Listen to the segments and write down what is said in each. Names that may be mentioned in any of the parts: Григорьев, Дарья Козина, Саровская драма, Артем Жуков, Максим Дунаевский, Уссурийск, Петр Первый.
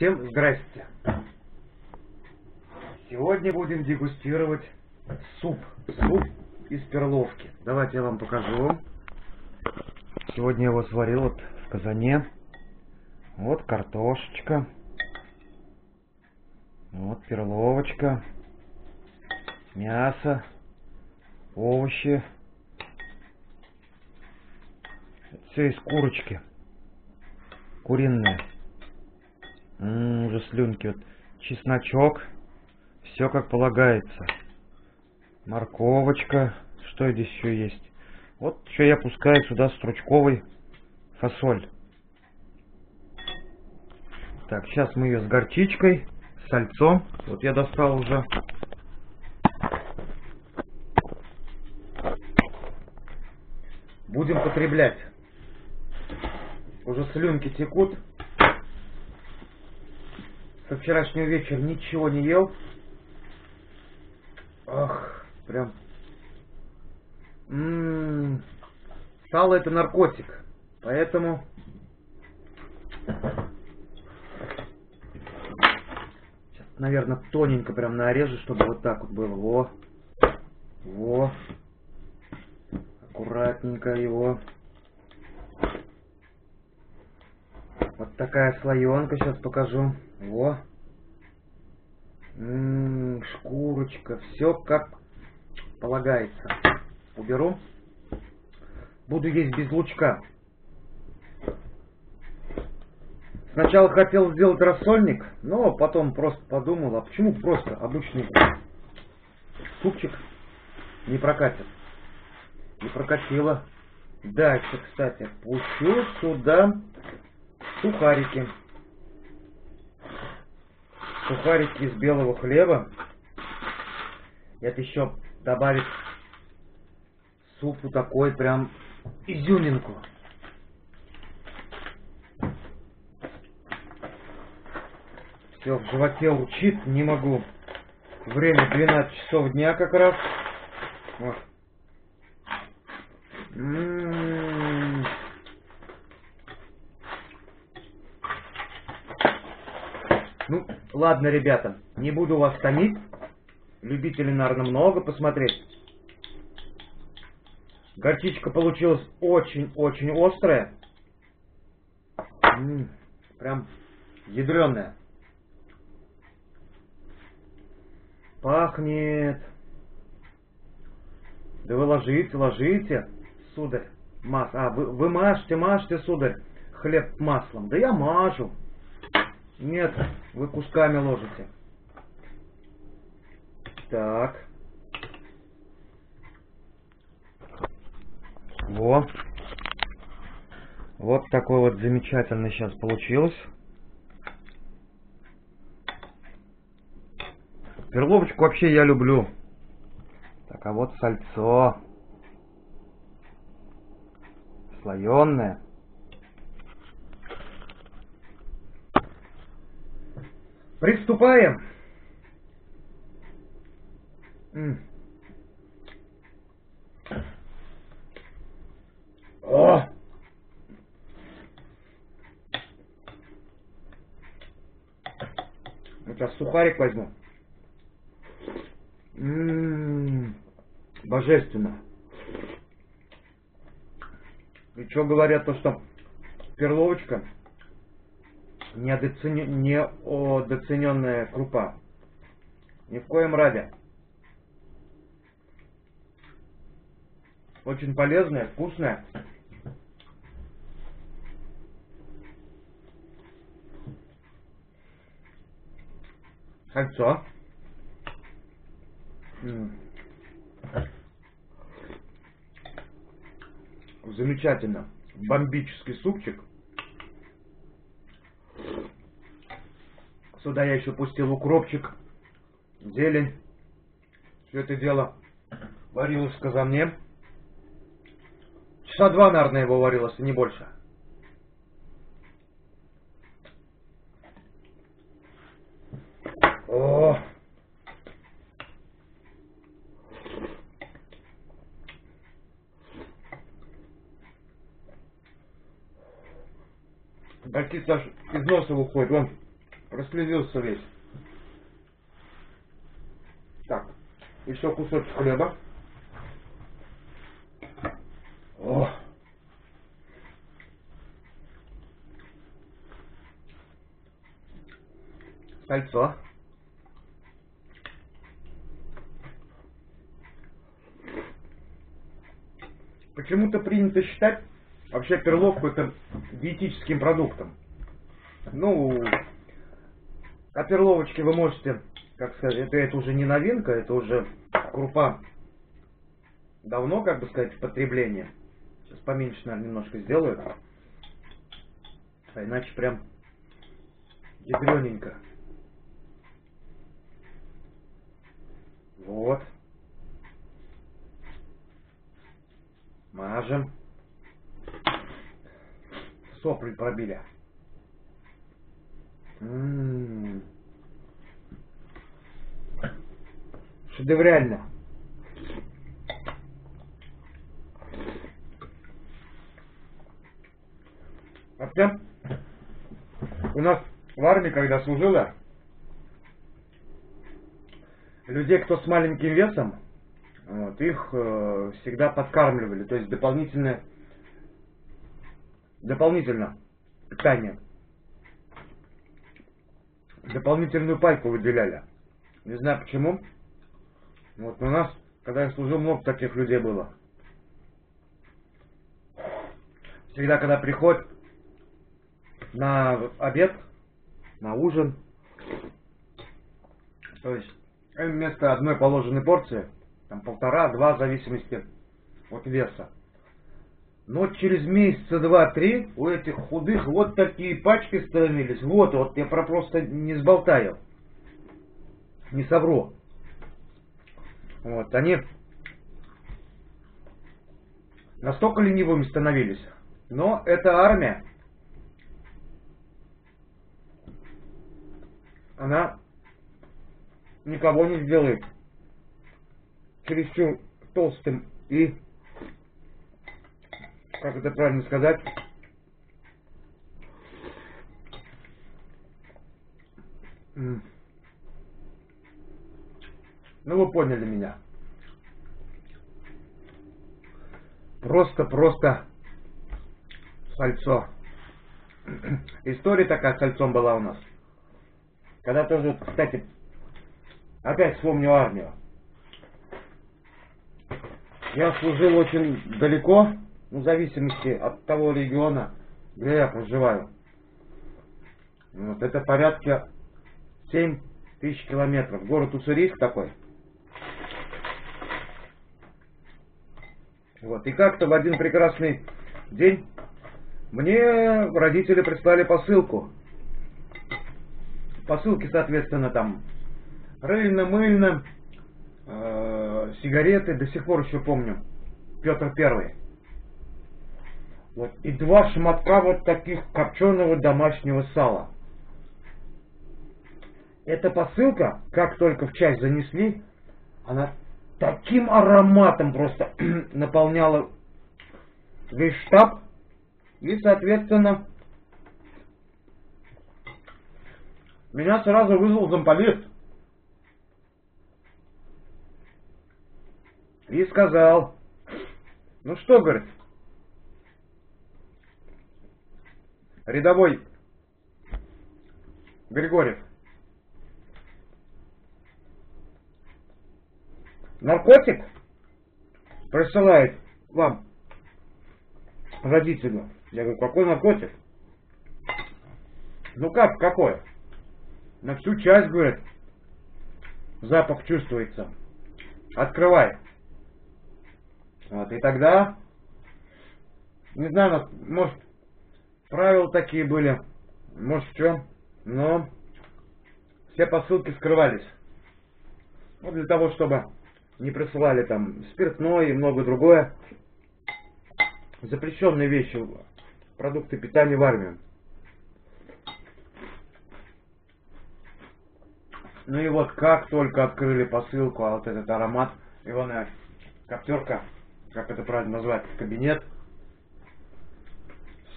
Всем здрасте! Сегодня будем дегустировать суп из перловки. Давайте я вам покажу. Сегодня я его сварил вот в казане. Вот картошечка. Вот перловочка. Мясо. Овощи. Это все из курочки. Куриное. Уже слюнки. Вот чесночок, все как полагается, морковочка, что здесь еще есть. Вот еще я пускаю сюда стручковый фасоль. Так, сейчас мы ее с горчичкой, с сальцом. Вот я достал уже. Будем потреблять. Уже слюнки текут. Со вчерашнего вечера ничего не ел. Ах, прям. Сало — это наркотик. Поэтому сейчас, наверное, тоненько прям нарежу, чтобы вот так вот было. Во. Во. Аккуратненько его. Вот такая слоенка, сейчас покажу. Во. Шкурочка. Все как полагается. Уберу. Буду есть без лучка. Сначала хотел сделать рассольник, но потом просто подумал, а почему просто обычный супчик не прокатит. Не прокатило. Дальше, кстати, пущу сюда сухарики. Сухарики из белого хлеба. Это еще добавить супу такой прям изюминку. Все, в животе урчит, не могу. Время 12 часов дня как раз. Вот. Ну, ладно, ребята, не буду вас томить. Любителей, наверное, много посмотреть. Горчичка получилась очень-очень острая. Прям ядреная. Пахнет. Да вы ложите, сударь. Вы мажьте, сударь, хлеб маслом. Да я мажу. Нет, вы кусками ложите. Так. Во. Вот такой вот замечательный сейчас получилось. Перловочку вообще я люблю. Так, а вот сальцо. Слоеное. Приступаем. О! Сейчас сухарик возьму. Божественно. И что говорят, то что перловочка — недооцененная крупа. Ни в коем разе. Очень полезная, вкусная. Сальцо. Замечательно. Бомбический супчик. Сюда я еще пустил укропчик, зелень. Все это дело варилось в казане. Часа два, наверное, его варилось, и не больше. О! Горчица аж из носа выходит, вон. расслезился весь. Так, еще кусочек хлеба. О. Сальцо. Почему-то принято считать вообще перловку это диетическим продуктом. Ну, о перловочке вы можете, как сказать, это уже не новинка, это уже крупа давно, как бы сказать, в потреблении. Сейчас поменьше, наверное, немножко сделаю. А иначе прям ядрененько. Вот. Мажем. Сопли пробили. Шедеврально. Вообще, у нас в армии, когда служила, людей, кто с маленьким весом, вот, их всегда подкармливали, то есть дополнительно питание. Дополнительную пайку выделяли. Не знаю почему. Вот у нас, когда я служил, много таких людей было. Всегда, когда приходят на обед, на ужин, то есть вместо одной положенной порции, там полтора-два, в зависимости от веса. Но через месяца два-три у этих худых вот такие пачки становились. Вот я просто не сболтаю. Не совру. Вот, они настолько ленивыми становились. Но эта армия, она никого не сделает чересчур толстым и, как это правильно сказать, ну вы поняли меня. Просто сальцо. История такая с сальцом была у нас. Когда тоже, кстати, опять вспомню армию. Я служил очень далеко. Ну, в зависимости от того региона, где я проживаю. Вот, это порядка 7000 километров. Город Уссурийск такой. Вот. И как-то в один прекрасный день мне родители прислали посылку. Посылки, соответственно, там рыльно, мыльно, сигареты. До сих пор еще помню. Петр Первый. Вот. И два шматка вот таких копченого домашнего сала. Эта посылка, как только в чай занесли, она таким ароматом просто наполняла весь штаб. И, соответственно, меня сразу вызвал замполит. И сказал: ну что, говорит, рядовой Григорьев, наркотик присылает вам родителю. Я говорю: какой наркотик? Ну как, какой? На всю часть, говорит, запах чувствуется. Открывай. Вот, и тогда, не знаю, может, правила такие были, может, что, но все посылки скрывались. Ну, для того, чтобы не присылали там спиртное и много другое. Запрещенные вещи, продукты питания в армию. Ну и вот как только открыли посылку, а вот этот аромат, его на коптерка, как это правильно назвать, кабинет,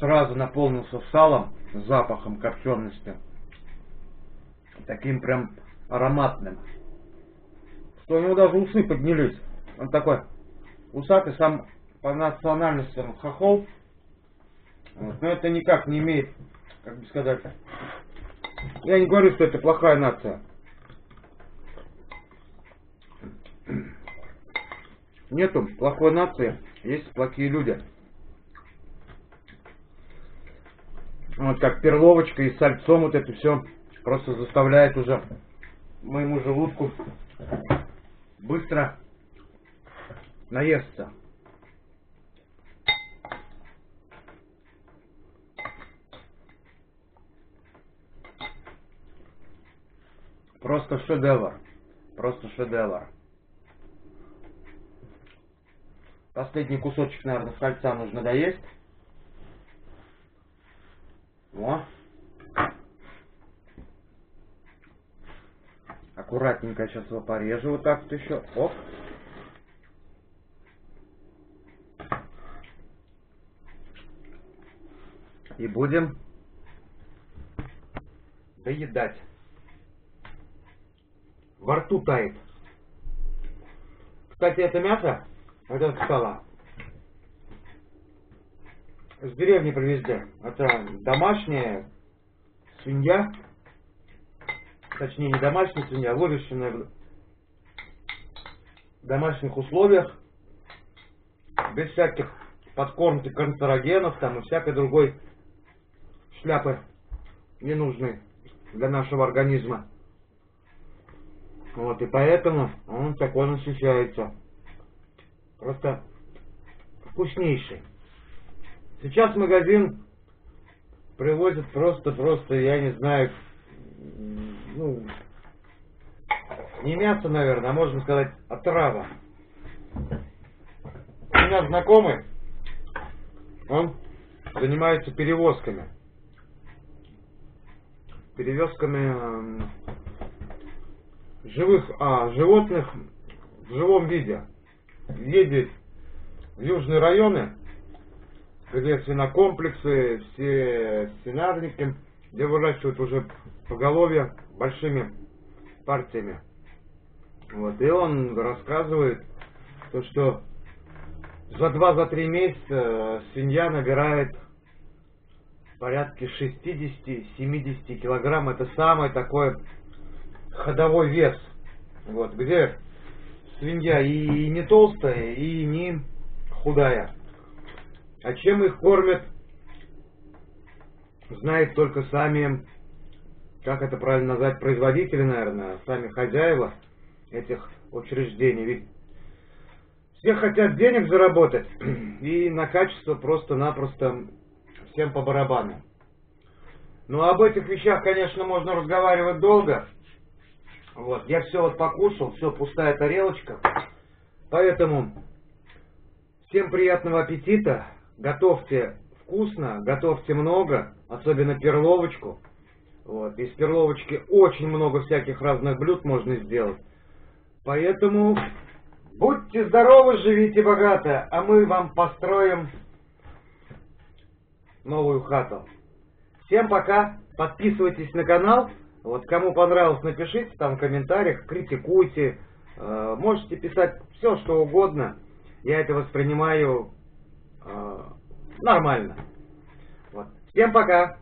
сразу наполнился салом, запахом копчености. таким прям ароматным, что у него даже усы поднялись. Он такой усатый, сам по национальности он хохол. Вот. Но это никак не имеет, как бы сказать, я не говорю, что это плохая нация. Нету плохой нации, есть плохие люди. Вот как перловочка и сальцом, вот это все просто заставляет уже моему желудку быстро наесться. Просто шедевр. Просто шедевр. Последний кусочек, наверное, сальца нужно доесть. Во. Аккуратненько сейчас его порежу вот так вот еще. Оп. И будем доедать. Во рту тает. Кстати, это мясо, вот это стало, с деревни привезли. Это домашняя свинья. Точнее, не домашняя свинья, а выращенная в домашних условиях. Без всяких подкормки, канцерогенов там и всякой другой шляпы, ненужной для нашего организма. Вот, и поэтому он такой насыщается. Просто вкуснейший. Сейчас магазин привозит просто, я не знаю, ну, не мясо, наверное, а можно сказать, отрава. У меня знакомый, он занимается перевозками. Перевозками животных в живом виде. Едет в южные районы, где свинокомплексы, все свинарники, где выращивают уже поголовье большими партиями. Вот. И он рассказывает, что за 2-3 месяца свинья набирает порядка 60-70 килограмм. Это самый такой ходовой вес. Вот. Где свинья и не толстая, и не худая. А чем их кормят, знают только сами, как это правильно назвать, производители, наверное, сами хозяева этих учреждений. Ведь все хотят денег заработать, и на качество просто-напросто всем по барабану. Но об этих вещах, конечно, можно разговаривать долго. Вот, я все вот покушал, все, пустая тарелочка. Поэтому всем приятного аппетита. Готовьте вкусно, готовьте много, особенно перловочку. Вот. Из перловочки очень много всяких разных блюд можно сделать. Поэтому будьте здоровы, живите богато, а мы вам построим новую хату. Всем пока, подписывайтесь на канал. Вот, кому понравилось, напишите там в комментариях, критикуйте, можете писать все, что угодно. Я это воспринимаю нормально. Вот. Всем пока!